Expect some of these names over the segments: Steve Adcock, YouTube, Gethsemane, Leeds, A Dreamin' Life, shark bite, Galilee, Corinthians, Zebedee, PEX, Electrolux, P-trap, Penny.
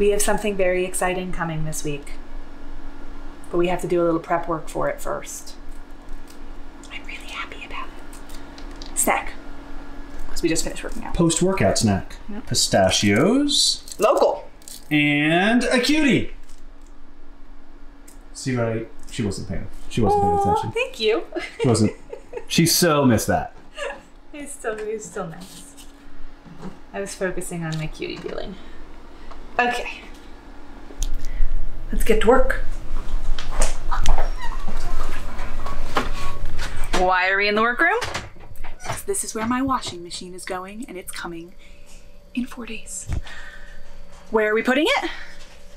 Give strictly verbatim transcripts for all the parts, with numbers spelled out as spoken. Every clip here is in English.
We have something very exciting coming this week, but we have to do a little prep work for it first. I'm really happy about it. Snack, because we just finished working out. Post-workout snack. Yep. Pistachios. Local. And a cutie. See what I, she wasn't paying. She wasn't Aww, paying attention. Thank you. She wasn't. She so missed that. It's still, it's still nice. I was focusing on my cutie feeling. Okay. Let's get to work. Why are we in the workroom? Because this is where my washing machine is going, and it's coming in four days. Where are we putting it?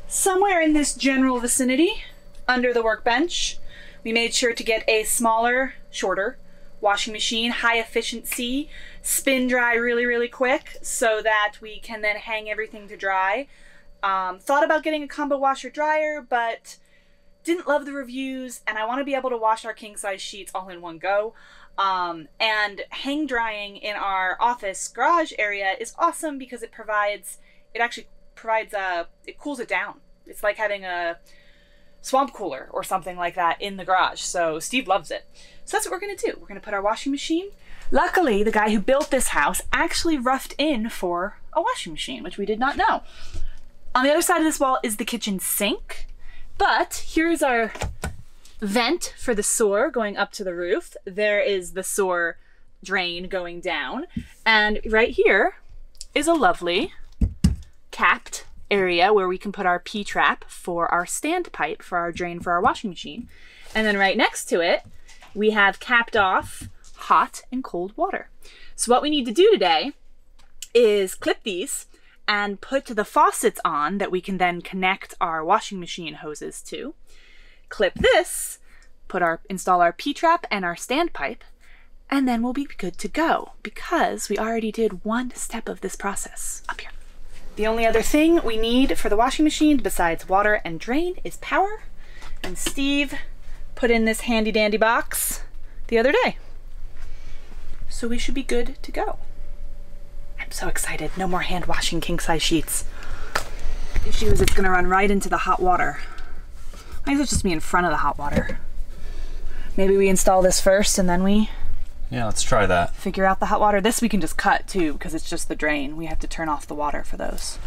Somewhere in this general vicinity, under the workbench. We made sure to get a smaller, shorter washing machine, high efficiency, spin dry really, really quick so that we can then hang everything to dry. Um, thought about getting a combo washer dryer, but didn't love the reviews, and I want to be able to wash our king size sheets all in one go. Um, and hang drying in our office garage area is awesome because it provides, it actually provides a, it cools it down. It's like having a swamp cooler or something like that in the garage. So Steve loves it. So that's what we're gonna do. We're gonna put our washing machine. Luckily, the guy who built this house actually roughed in for a washing machine, which we did not know. On the other side of this wall is the kitchen sink. But here's our vent for the sewer going up to the roof. There is the sewer drain going down. And right here is a lovely capped area where we can put our P-trap for our standpipe, for our drain for our washing machine. And then right next to it, we have capped off hot and cold water. So what we need to do today is clip these and put the faucets on that we can then connect our washing machine hoses to. Clip this, put our, install our P-trap and our standpipe, and then we'll be good to go because we already did one step of this process up here. The only other thing we need for the washing machine besides water and drain is power. And Steve put in this handy dandy box the other day. So we should be good to go. I'm so excited. No more hand washing king size sheets. The issue is it's gonna run right into the hot water. Might as well just be in front of the hot water. Maybe we install this first and then we... Yeah, let's try that. Figure out the hot water. This we can just cut too because it's just the drain. We have to turn off the water for those.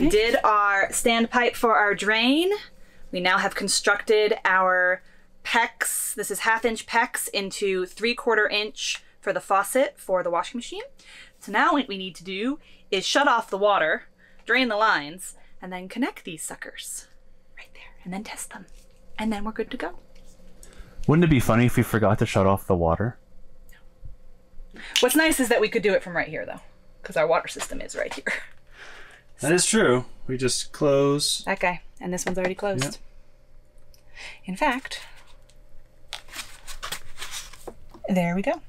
We did our standpipe for our drain. We now have constructed our PEX. This is half inch PEX into three quarter inch for the faucet for the washing machine. So now what we need to do is shut off the water, drain the lines, and then connect these suckers right there and then test them. And then we're good to go. Wouldn't it be funny if we forgot to shut off the water? No. What's nice is that we could do it from right here though, because our water system is right here. That is true. We just close. That guy. And this one's already closed. Yep. In fact, there we go.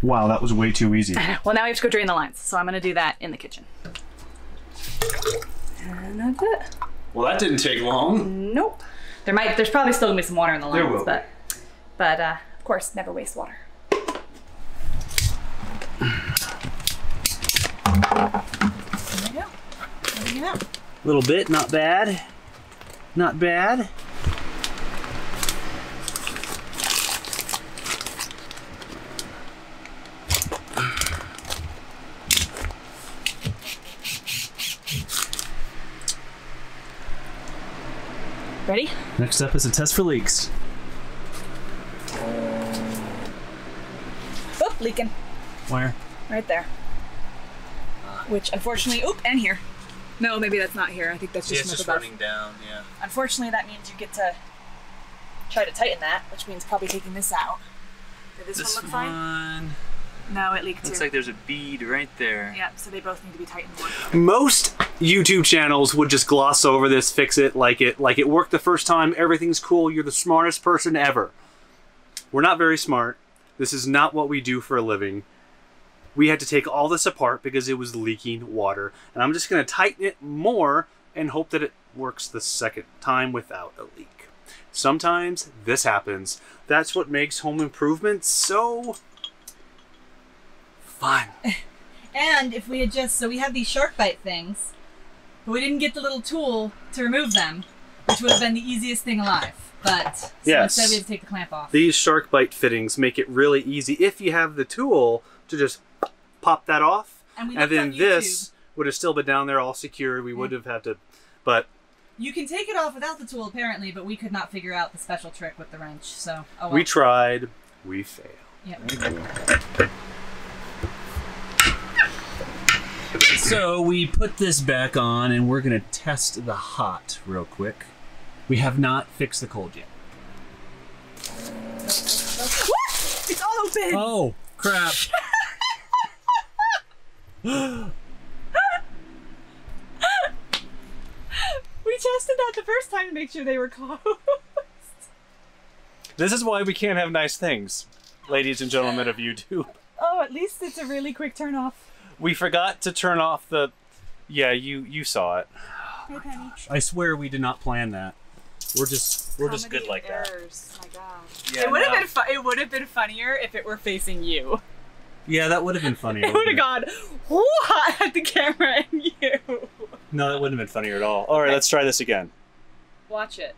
Wow, that was way too easy. Well, now we have to go drain the lines. So I'm going to do that in the kitchen. And that's it. Well, that didn't take long. Nope. There might, there's probably still going to be some water in the lines. There will. But, but uh, of course, never waste water. Yeah. Little bit, not bad, not bad. Ready? Next up is a test for leaks. leaking. Where? Right there. Uh, Which, unfortunately, oop, and here. No, maybe that's not here. I think that's just, yeah, it's just running down, yeah. Unfortunately, that means you get to try to tighten that, which means probably taking this out. Did this, this one look fine? One... No, it leaked too. Looks like there's a bead right there. Yeah, so they both need to be tightened more. Most YouTube channels would just gloss over this, fix it like it like it worked the first time, everything's cool, you're the smartest person ever. We're not very smart. This is not what we do for a living. We had to take all this apart because it was leaking water. And I'm just gonna tighten it more and hope that it works the second time without a leak. Sometimes this happens. That's what makes home improvements so fun. And if we had just, so we had these shark bite things, but we didn't get the little tool to remove them, which would have been the easiest thing alive. But so yes, instead we have to take the clamp off. These shark bite fittings make it really easy if you have the tool to just pop that off, and, we and then this would have still been down there all secure. We mm. would have had to, but you can take it off without the tool apparently, but we could not figure out the special trick with the wrench. So oh well. We tried, we failed. Yep. So we put this back on, and we're gonna test the hot real quick. We have not fixed the cold yet. What? It's all open. Oh crap! We tested that the first time to make sure they were closed. This is why we can't have nice things, ladies and gentlemen of YouTube. Oh, at least it's a really quick turn off. We forgot to turn off the, yeah, you you saw it. Hey, Penny. I swear we did not plan that. We're just we're Comedy just good like errors. That. My God. Yeah, it would no. have been fu it would have been funnier if it were facing you. Yeah, that would have been funnier. It would have gone whoa at the camera and you. No, that wouldn't have been funnier at all. All right, okay. Let's try this again. Watch it.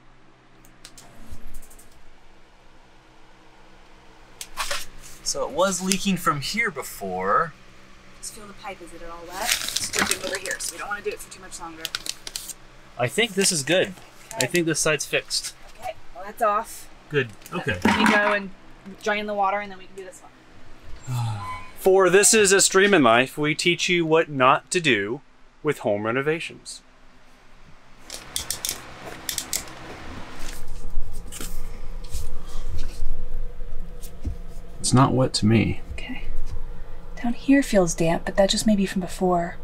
So it was leaking from here before. Feel the pipe, is it at all wet? It's leaking over here, so we don't want to do it for too much longer. I think this is good. Okay. I think this side's fixed. Okay, well that's off. Good, okay. Let me go and drain the water and then we can do this one. For This Is A Dreamin' Life, we teach you what not to do with home renovations. It's not wet to me. Down here feels damp, but that just may be from before.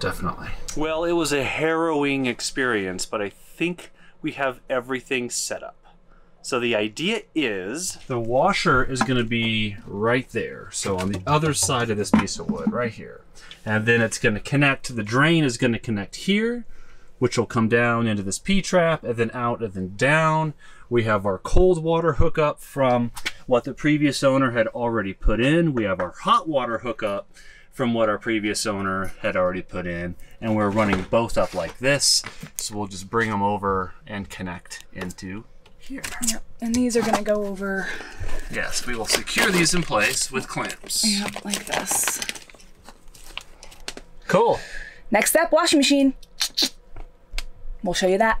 Definitely. Well, it was a harrowing experience, but I think we have everything set up. So the idea is the washer is going to be right there. So on the other side of this piece of wood right here. And then it's going to connect. The drain is going to connect here, which will come down into this P-trap and then out and then down. We have our cold water hookup from what the previous owner had already put in. We have our hot water hookup from what our previous owner had already put in. And we're running both up like this. So we'll just bring them over and connect into here. Yep, and these are gonna go over. Yes, we will secure these in place with clamps. Yep, like this. Cool. Next step, washing machine. We'll show you that.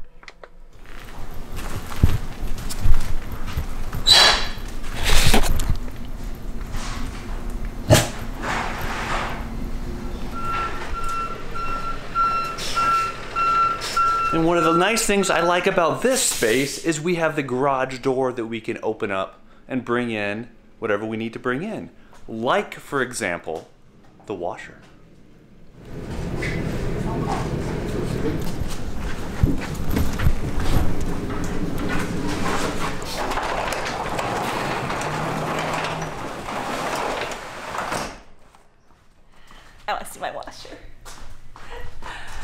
And one of the nice things I like about this space is we have the garage door that we can open up and bring in whatever we need to bring in. Like, for example, the washer. I want to see my washer.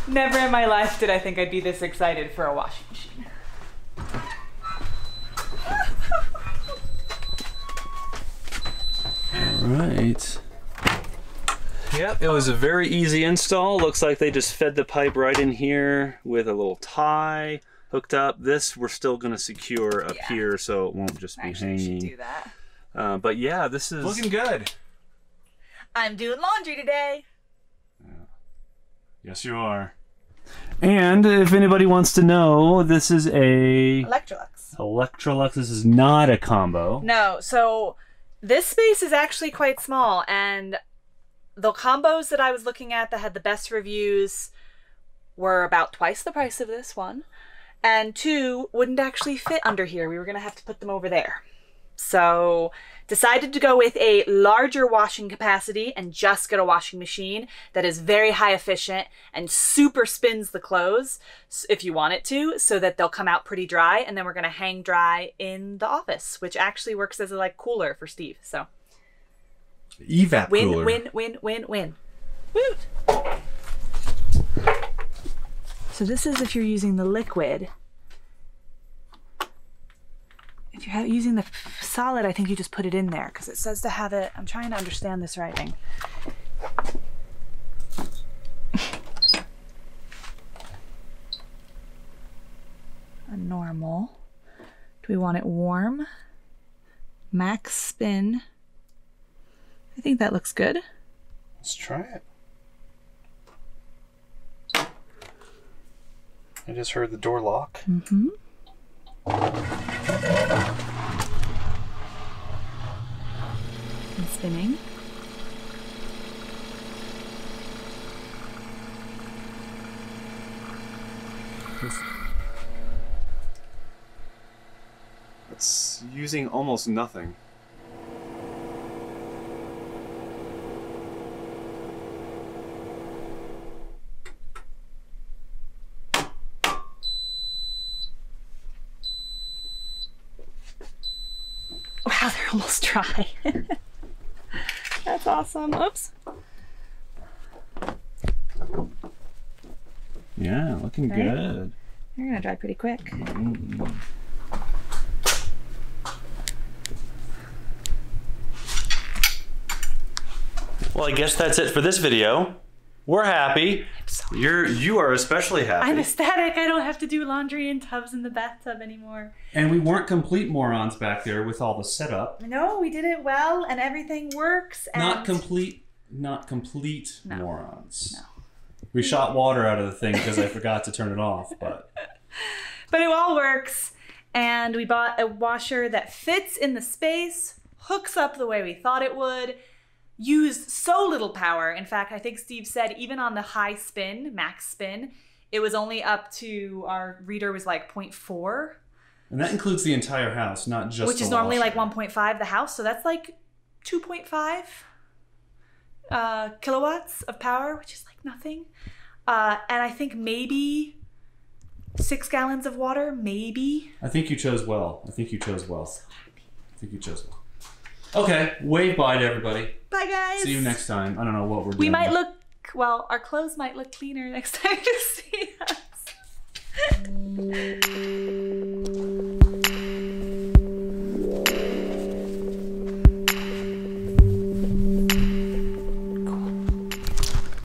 Never in my life did I think I'd be this excited for a washing machine. All right. Yep, it was a very easy install. Looks like they just fed the pipe right in here with a little tie hooked up. This we're still gonna secure up yeah. here so it won't just be Actually, hanging. Should do that. Uh, but yeah, this is looking good. I'm doing laundry today. Yes, you are. And if anybody wants to know, this is a... Electrolux. Electrolux. This is not a combo. No, so This space is actually quite small, and the combos that I was looking at that had the best reviews were about twice the price of this one, and two wouldn't actually fit under here. We were gonna have to put them over there. So decided to go with a larger washing capacity and just get a washing machine that is very high efficient and super spins the clothes if you want it to, so that they'll come out pretty dry, and then we're gonna hang dry in the office, which actually works as a like cooler for Steve. So evap win, cooler. Win, win, win, win, win. Woot! So this is if you're using the liquid. If you're using the solid, I think you just put it in there because it says to have it. I'm trying to understand this writing. A normal. Do we want it warm? Max spin. I think that looks good. Let's try it. I just heard the door lock. Mm-hmm. And spinning. It's using almost nothing. Almost dry. That's awesome. Oops. Yeah, looking right. Good. They're gonna dry pretty quick. Mm-hmm. Well, I guess that's it for this video. We're happy. So You're you are especially happy. I'm ecstatic. I don't have to do laundry and tubs in the bathtub anymore. And we weren't complete morons back there with all the setup. No, we did it well, and everything works. And not complete, not complete no. morons. No. We shot water out of the thing because I forgot to turn it off, but but it all works. And we bought a washer that fits in the space, hooks up the way we thought it would. Used so little power. In fact, I think Steve said even on the high spin, max spin, it was only up to, our reader was like zero point four. And that includes the entire house, not just which is normally like one point five the house. So that's like two point five uh, kilowatts of power, which is like nothing. Uh, and I think maybe six gallons of water, maybe. I think you chose well. I think you chose well. So happy. I think you chose well. Okay, wave bye to everybody. Bye, guys. See you next time. I don't know what we're doing. We might look, well, our clothes might look cleaner next time you see us.